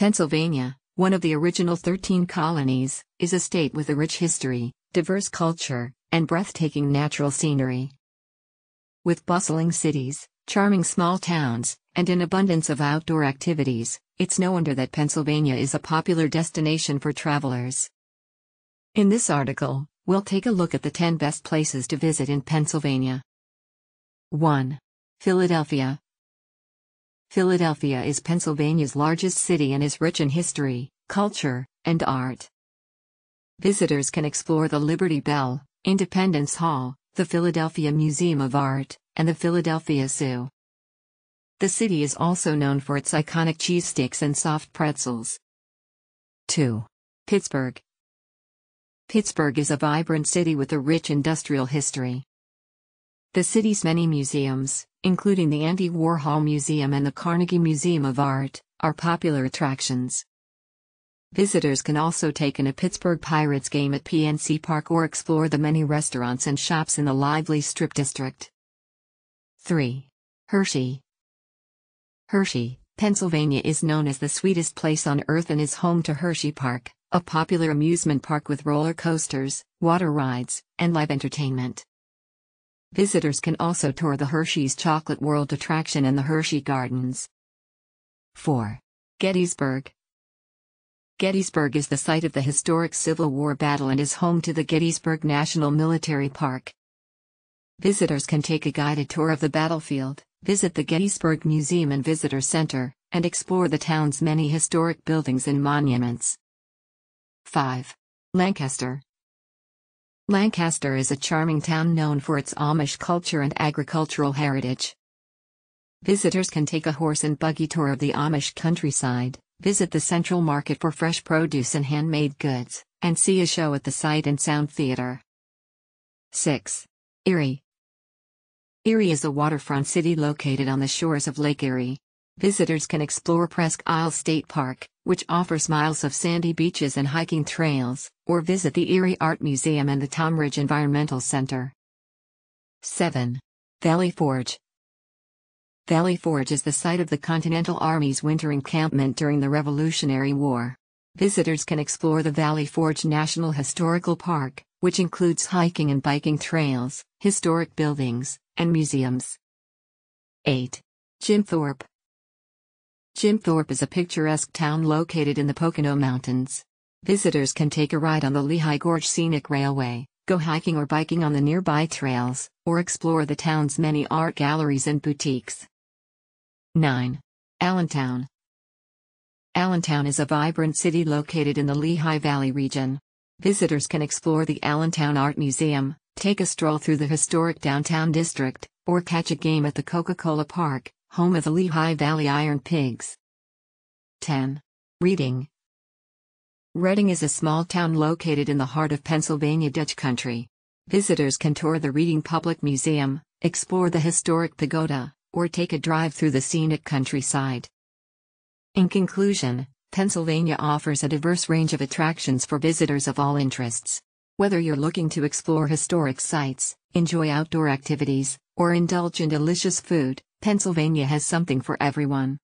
Pennsylvania, one of the original 13 colonies, is a state with a rich history, diverse culture, and breathtaking natural scenery. With bustling cities, charming small towns, and an abundance of outdoor activities, it's no wonder that Pennsylvania is a popular destination for travelers. In this article, we'll take a look at the 10 best places to visit in Pennsylvania. 1. Philadelphia. Philadelphia is Pennsylvania's largest city and is rich in history, culture, and art. Visitors can explore the Liberty Bell, Independence Hall, the Philadelphia Museum of Art, and the Philadelphia Zoo. The city is also known for its iconic cheese sticks and soft pretzels. 2. Pittsburgh. Pittsburgh is a vibrant city with a rich industrial history. The city's many museums, including the Andy Warhol Museum and the Carnegie Museum of Art, are popular attractions. Visitors can also take in a Pittsburgh Pirates game at PNC Park or explore the many restaurants and shops in the lively Strip District. 3. Hershey. Hershey, Pennsylvania is known as the sweetest place on earth and is home to Hershey Park, a popular amusement park with roller coasters, water rides, and live entertainment. Visitors can also tour the Hershey's Chocolate World attraction and the Hershey Gardens. 4. Gettysburg. Gettysburg is the site of the historic Civil War battle and is home to the Gettysburg National Military Park. Visitors can take a guided tour of the battlefield, visit the Gettysburg Museum and Visitor Center, and explore the town's many historic buildings and monuments. 5. Lancaster. Lancaster is a charming town known for its Amish culture and agricultural heritage. Visitors can take a horse and buggy tour of the Amish countryside, visit the Central Market for fresh produce and handmade goods, and see a show at the Sight and Sound Theater. 6. Erie. Erie is a waterfront city located on the shores of Lake Erie. Visitors can explore Presque Isle State Park, which offers miles of sandy beaches and hiking trails, or visit the Erie Art Museum and the Tom Ridge Environmental Center. 7. Valley Forge. Valley Forge is the site of the Continental Army's winter encampment during the Revolutionary War. Visitors can explore the Valley Forge National Historical Park, which includes hiking and biking trails, historic buildings, and museums. 8. Jim Thorpe. Jim Thorpe is a picturesque town located in the Pocono Mountains. Visitors can take a ride on the Lehigh Gorge Scenic Railway, go hiking or biking on the nearby trails, or explore the town's many art galleries and boutiques. 9. Allentown. Allentown is a vibrant city located in the Lehigh Valley region. Visitors can explore the Allentown Art Museum, take a stroll through the historic downtown district, or catch a game at the Coca-Cola Park, home of the Lehigh Valley Iron Pigs. 10. Reading. Reading is a small town located in the heart of Pennsylvania Dutch Country. Visitors can tour the Reading Public Museum, explore the historic pagoda, or take a drive through the scenic countryside. In conclusion, Pennsylvania offers a diverse range of attractions for visitors of all interests. Whether you're looking to explore historic sites, enjoy outdoor activities, or indulge in delicious food, Pennsylvania has something for everyone.